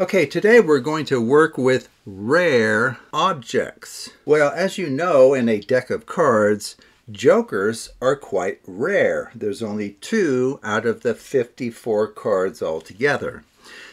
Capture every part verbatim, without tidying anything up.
Okay, today we're going to work with rare objects. Well, as you know, in a deck of cards, jokers are quite rare. There's only two out of the fifty-four cards altogether.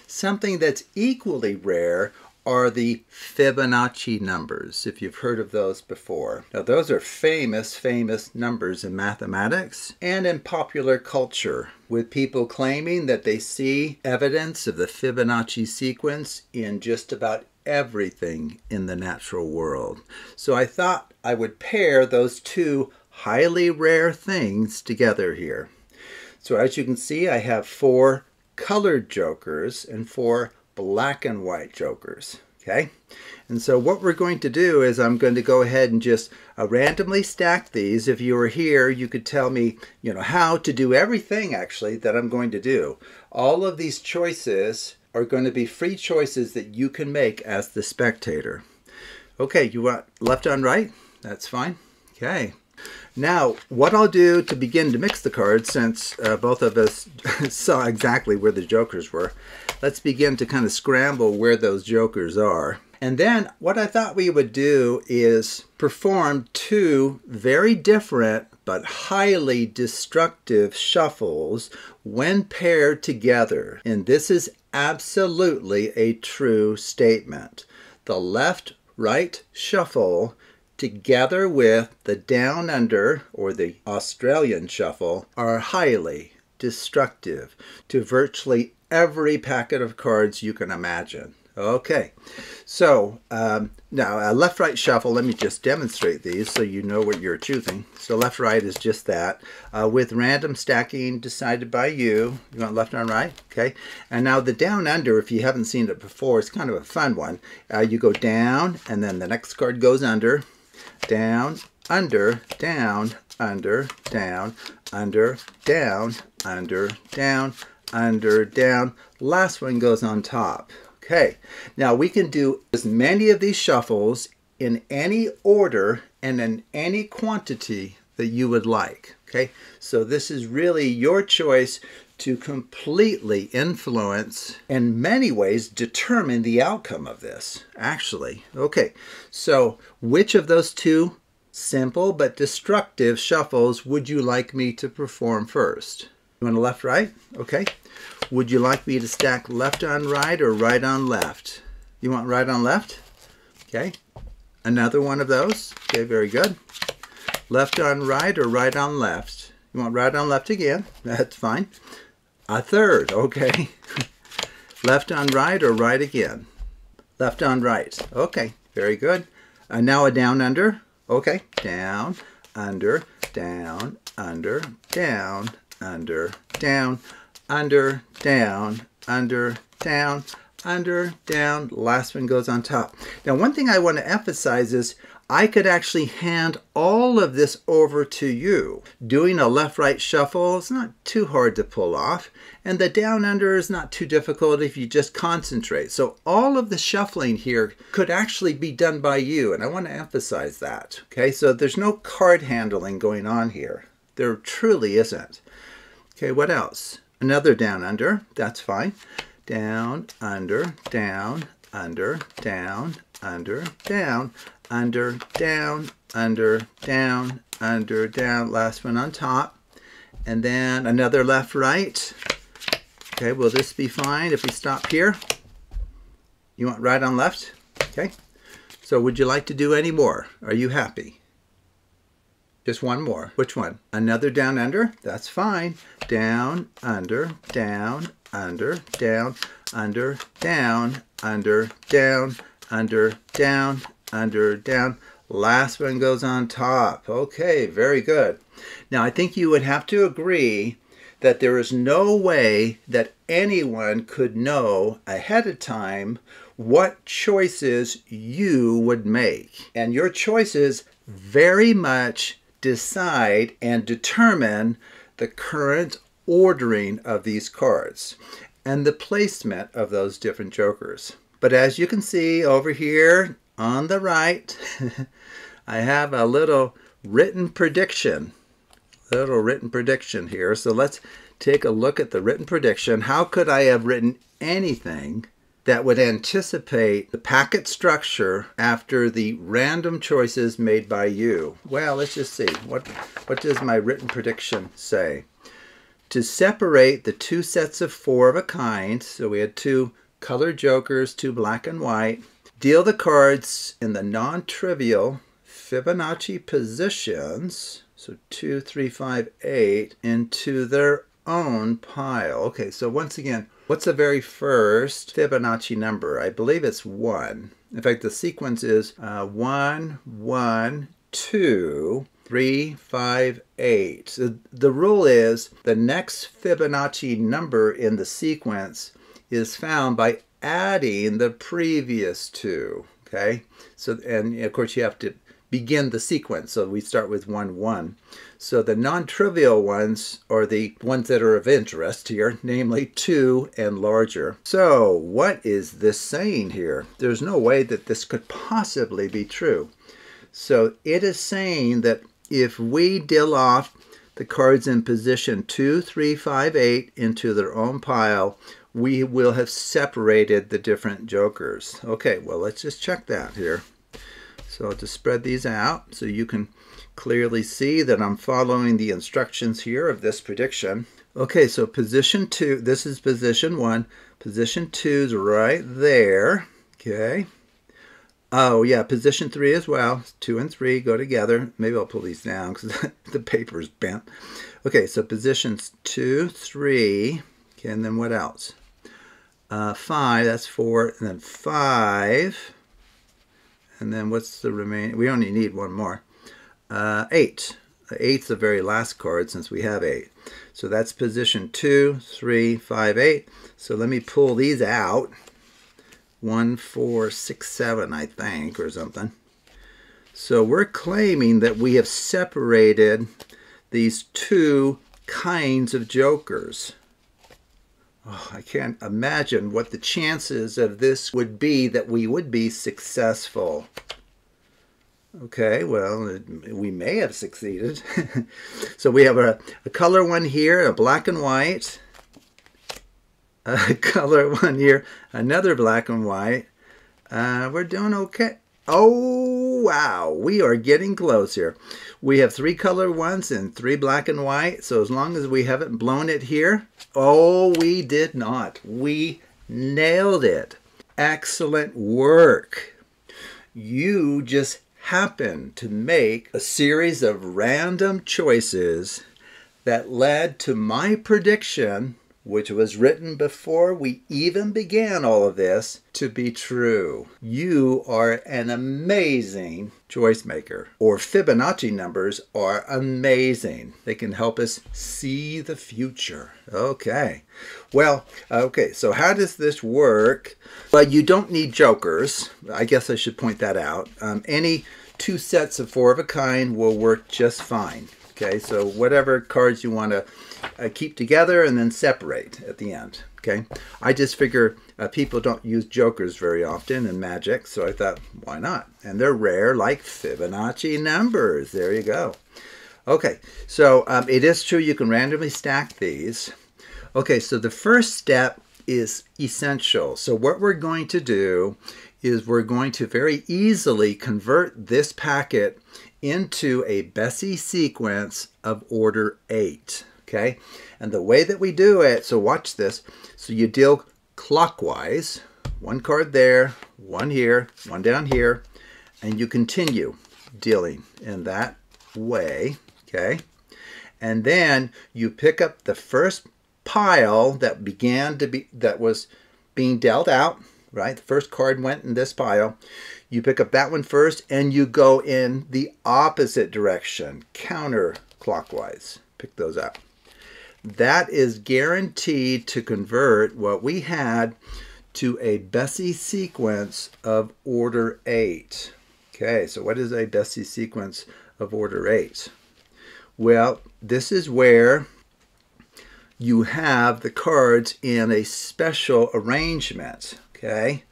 Something that's equally rare are the Fibonacci numbers, if you've heard of those before. Now, those are famous, famous numbers in mathematics and in popular culture, with people claiming that they see evidence of the Fibonacci sequence in just about everything in the natural world. So I thought I would pair those two highly rare things together here. So as you can see, I have four colored jokers and four black and white jokers, okay? And so what we're going to do is I'm going to go ahead and just uh, randomly stack these. If you were here, you could tell me, you know, how to do everything actually that I'm going to do. All of these choices are going to be free choices that you can make as the spectator. Okay, you want left on right? That's fine. Okay. Now, what I'll do to begin to mix the cards, since uh, both of us saw exactly where the jokers were, let's begin to kind of scramble where those jokers are. And then what I thought we would do is perform two very different but highly destructive shuffles when paired together. And this is absolutely a true statement. The left-right shuffle together with the Down Under, or the Australian Shuffle, are highly destructive to virtually every packet of cards you can imagine. Okay, so um, now a left-right shuffle, let me just demonstrate these so you know what you're choosing. So left-right is just that, uh, with random stacking decided by you. You want left on right? Okay. And now the Down Under, if you haven't seen it before, it's kind of a fun one. Uh, you go down, and then the next card goes under, down, under, down, under, down, under, down, under, down, under, down. Last one goes on top. Okay, now we can do as many of these shuffles in any order and in any quantity that you would like. Okay, so this is really your choice to completely influence, in many ways, determine the outcome of this, actually. Okay, so which of those two simple but destructive shuffles would you like me to perform first? You want a left, right? Okay. Would you like me to stack left on right or right on left? You want right on left? Okay. Another one of those. Okay, very good. Left on right or right on left? You want right on left again? That's fine. A third. Okay. Left on right or right again? Left on right. Okay, very good. Uh, now a Down Under. Okay. Down, under, down, under, down, under, down, under, down, under, down, under, down. Last one goes on top. Now, one thing I want to emphasize is I could actually hand all of this over to you. Doing a left-right shuffle is not too hard to pull off, and the Down Under is not too difficult if you just concentrate. So all of the shuffling here could actually be done by you, and I want to emphasize that. Okay, so there's no card handling going on here. There truly isn't. Okay, what else? Another Down Under, that's fine. Down, under, down, under, down, under, down, under, down, under, down, under, down. Last one on top. And then another left, right. Okay, will this be fine if we stop here? You want right on left? Okay. So would you like to do any more? Are you happy? Just one more. Which one? Another Down Under? That's fine. Down, under, down, under, down, under, down, under, down, under, down, under, down. Last one goes on top. Okay, very good. Now, I think you would have to agree that there is no way that anyone could know ahead of time what choices you would make. And your choices very much decide and determine the current ordering of these cards and the placement of those different jokers. But as you can see over here on the right, I have a little written prediction, little written prediction here. So let's take a look at the written prediction. How could I have written anything that would anticipate the packet structure after the random choices made by you. Well, let's just see. What, what does my written prediction say? To separate the two sets of four of a kind, so we had two colored jokers, two black and white, deal the cards in the non-trivial Fibonacci positions, so two, three, five, eight, into their own pile. Okay, so once again, what's the very first Fibonacci number? I believe it's one. In fact, the sequence is uh, one, one, two, three, five, eight. So the rule is the next Fibonacci number in the sequence is found by adding the previous two. Okay, so and of course you have to begin the sequence. So we start with one, one. So the non-trivial ones are the ones that are of interest here, namely two and larger. So what is this saying here? There's no way that this could possibly be true. So it is saying that if we deal off the cards in position two, three, five, eight into their own pile, we will have separated the different jokers. Okay, well, let's just check that here. So I'll just spread these out so you can clearly see that I'm following the instructions here of this prediction. Okay, so position two, this is position one. Position two is right there, okay. Oh yeah, position three as well. Two and three go together. Maybe I'll pull these down because the paper's bent. Okay, so positions two, three, okay, and then what else? Uh, five, that's four, and then five. And then what's the remaining? We only need one more. Uh, eight. Eight's the very last card since we have eight. So that's position two, three, five, eight. So let me pull these out. One, four, six, seven, I think, or something. So we're claiming that we have separated these two kinds of jokers. Oh, I can't imagine what the chances of this would be that we would be successful. Okay, well, we may have succeeded. So we have a, a color one here, a black and white. A color one here, another black and white. Uh, we're doing okay. Oh, wow, we are getting close here. We have three color ones and three black and white. So as long as we haven't blown it here, oh, we did not. We nailed it. Excellent work. You just happened to make a series of random choices that led to my prediction, which was written before we even began all of this, to be true. You are an amazing choice maker. Or Fibonacci numbers are amazing. They can help us see the future. Okay. Well, okay, so how does this work? Well, you don't need jokers. I guess I should point that out. Um, any two sets of four of a kind will work just fine. Okay, so whatever cards you want to uh, keep together and then separate at the end, okay? I just figure uh, people don't use jokers very often in magic, so I thought, why not? And they're rare, like Fibonacci numbers. There you go. Okay, so um, it is true you can randomly stack these. Okay, so the first step is essential. So what we're going to do is we're going to very easily convert this packet into a Bessey sequence of order eight, okay? And the way that we do it, so watch this. So you deal clockwise, one card there, one here, one down here, and you continue dealing in that way, okay? And then you pick up the first pile that began to be, that was being dealt out, right? The first card went in this pile. You pick up that one first and you go in the opposite direction, counterclockwise. Pick those up. That is guaranteed to convert what we had to a Bessey sequence of order eight. Okay, so what is a Bessey sequence of order eight? Well, this is where you have the cards in a special arrangement, okay?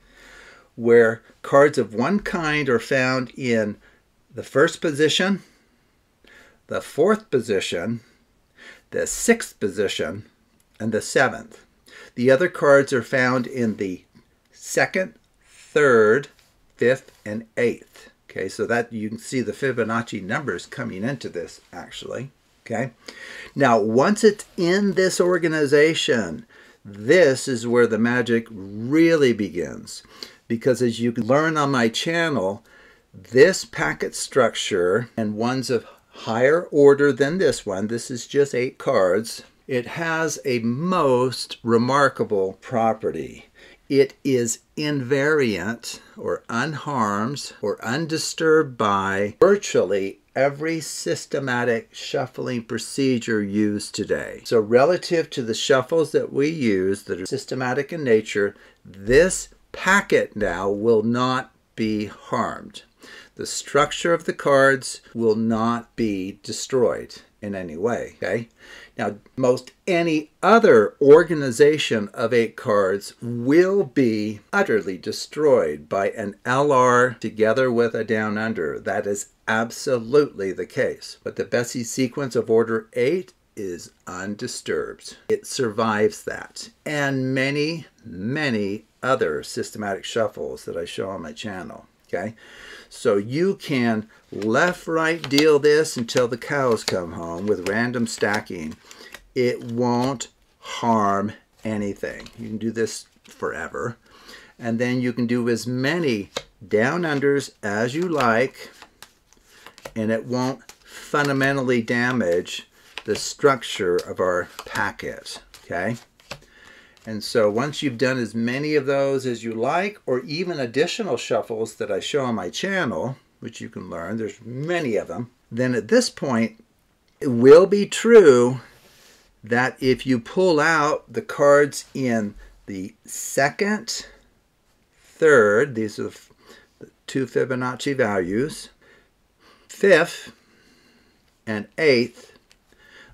Where cards of one kind are found in the first position, the fourth position, the sixth position, and the seventh. The other cards are found in the second, third, fifth, and eighth. Okay, so that you can see the Fibonacci numbers coming into this actually. Okay, now once it's in this organization, this is where the magic really begins. Because as you can learn on my channel, this packet structure and ones of higher order than this one, this is just eight cards, it has a most remarkable property. It is invariant or unharmed or undisturbed by virtually every systematic shuffling procedure used today. So relative to the shuffles that we use that are systematic in nature, this packet now will not be harmed. The structure of the cards will not be destroyed in any way, okay? Now, most any other organization of eight cards will be utterly destroyed by an L R together with a down under. That is absolutely the case. But the Bessey sequence of order eight is undisturbed. It survives that and many, many other systematic shuffles that I show on my channel, okay? So you can left-right deal this until the cows come home with random stacking. It won't harm anything. You can do this forever. And then you can do as many down unders as you like, and it won't fundamentally damage the structure of our packet, okay? And so once you've done as many of those as you like, or even additional shuffles that I show on my channel, which you can learn, there's many of them, then at this point, it will be true that if you pull out the cards in the second, third, these are the two Fibonacci values, fifth, and eighth,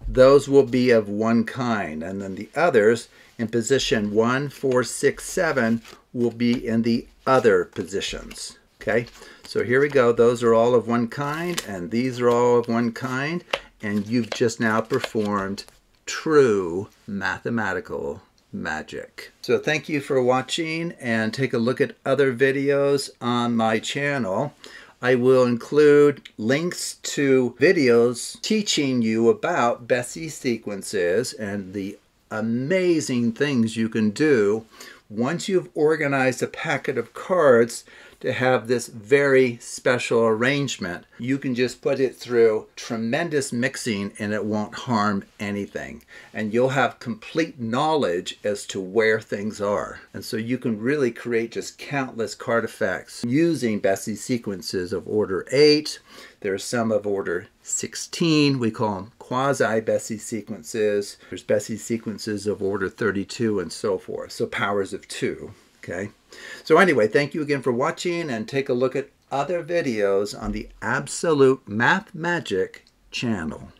those will be of one kind, and then the others in position one, four, six, seven will be in the other positions, okay? So here we go, those are all of one kind, and these are all of one kind, and you've just now performed true mathematical magic. So thank you for watching, and take a look at other videos on my channel. I will include links to videos teaching you about Bessey sequences and the amazing things you can do once you've organized a packet of cards to have this very special arrangement. You can just put it through tremendous mixing and it won't harm anything. And you'll have complete knowledge as to where things are. And so you can really create just countless card effects using Bessey sequences of order eight. There are some of order sixteen, we call them quasi-Bessey sequences. There's Bessey sequences of order thirty-two and so forth, so powers of two, okay? So anyway, thank you again for watching, and take a look at other videos on the Absolute Math Magic channel.